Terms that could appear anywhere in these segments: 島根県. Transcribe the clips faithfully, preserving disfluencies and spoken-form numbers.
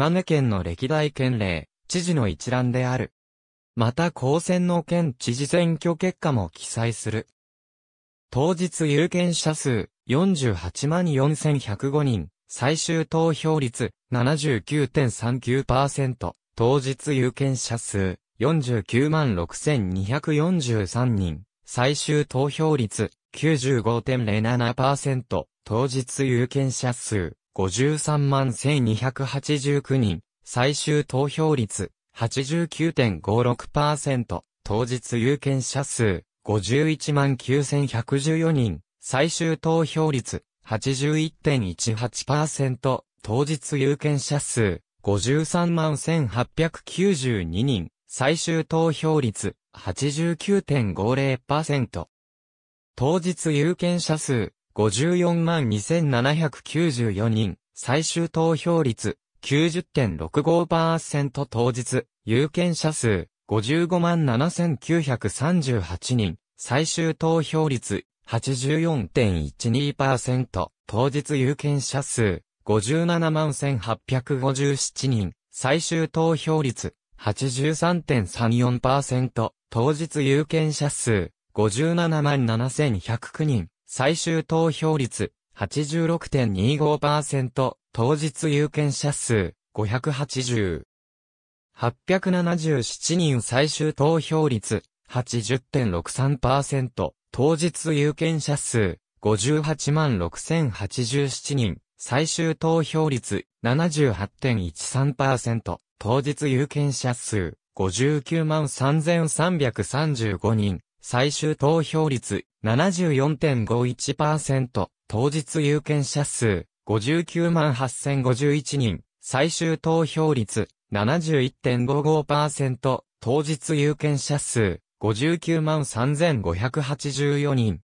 島根県の歴代県令、知事の一覧である。また高専の県知事選挙結果も記載する。当日有権者数 よんじゅうはちまんよんせんひゃくごにん、最終投票率 ななじゅうきゅうてんさんきゅうパーセント、当日有権者数 よんじゅうきゅうまんろくせんにひゃくよんじゅうさんにん、最終投票率 きゅうじゅうごてんゼロななパーセント、当日有権者数 ごじゅうさんまんせんにひゃくはちじゅうきゅうにん、最終投票率 はちじゅうきゅうてんごろくパーセント、当日有権者数 ごじゅういちまんきゅうせんひゃくじゅうよにん、最終投票率 はちじゅういちてんいちはちパーセント、当日有権者数 ごじゅうさんまんせんはっぴゃくきゅうじゅうににん、最終投票率 はちじゅうきゅうてんごゼロパーセント、当日有権者数 ごじゅうよんまんにせんななひゃくきゅうじゅうよにん、最終投票率 きゅうじゅうてんろくごパーセント 当日有権者数 ごじゅうごまんななせんきゅうひゃくさんじゅうはちにん、最終投票率 はちじゅうよんてんいちにパーセント、当日有権者数 ごじゅうななまんせんはっぴゃくごじゅうななにん、最終投票率 はちじゅうさんてんさんよんパーセント、当日有権者数 ごじゅうななまんななせんひゃくきゅうにん、最終投票率 はちじゅうろくてんにごパーセント、当日有権者数 ごひゃくはちじゅうまんはっぴゃくななじゅうななにん、最終投票率 はちじゅうてんろくさんパーセント、当日有権者数 ごじゅうはちまんろくせんはちじゅうななにん、最終投票率 ななじゅうはちてんいちさんパーセント、当日有権者数 ごじゅうきゅうまんさんぜんさんびゃくさんじゅうごにん、最終投票率 ななじゅうよんてんごいちパーセント、当日有権者数 ごじゅうきゅうまんはっせんごじゅういちにん、最終投票率 ななじゅういちてんごごパーセント、当日有権者数 ごじゅうきゅうまんさんぜんごひゃくはちじゅうよにん。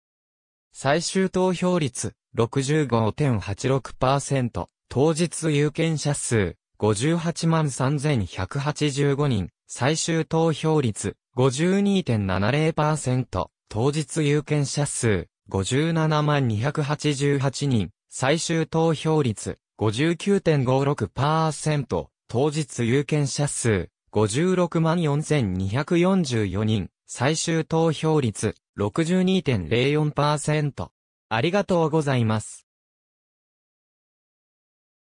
最終投票率 ろくじゅうごてんはちろくパーセント、当日有権者数 ごじゅうはちまんさんぜんひゃくはちじゅうごにん、最終投票率 ごじゅうにてんななゼロパーセント、当日有権者数 ごじゅうななまんにひゃくはちじゅうはちにん、最終投票率 ごじゅうきゅうてんごろくパーセント、当日有権者数 ごじゅうろくまんよんせんにひゃくよんじゅうよにん、最終投票率 ろくじゅうにてんゼロよんパーセント。ありがとうございます。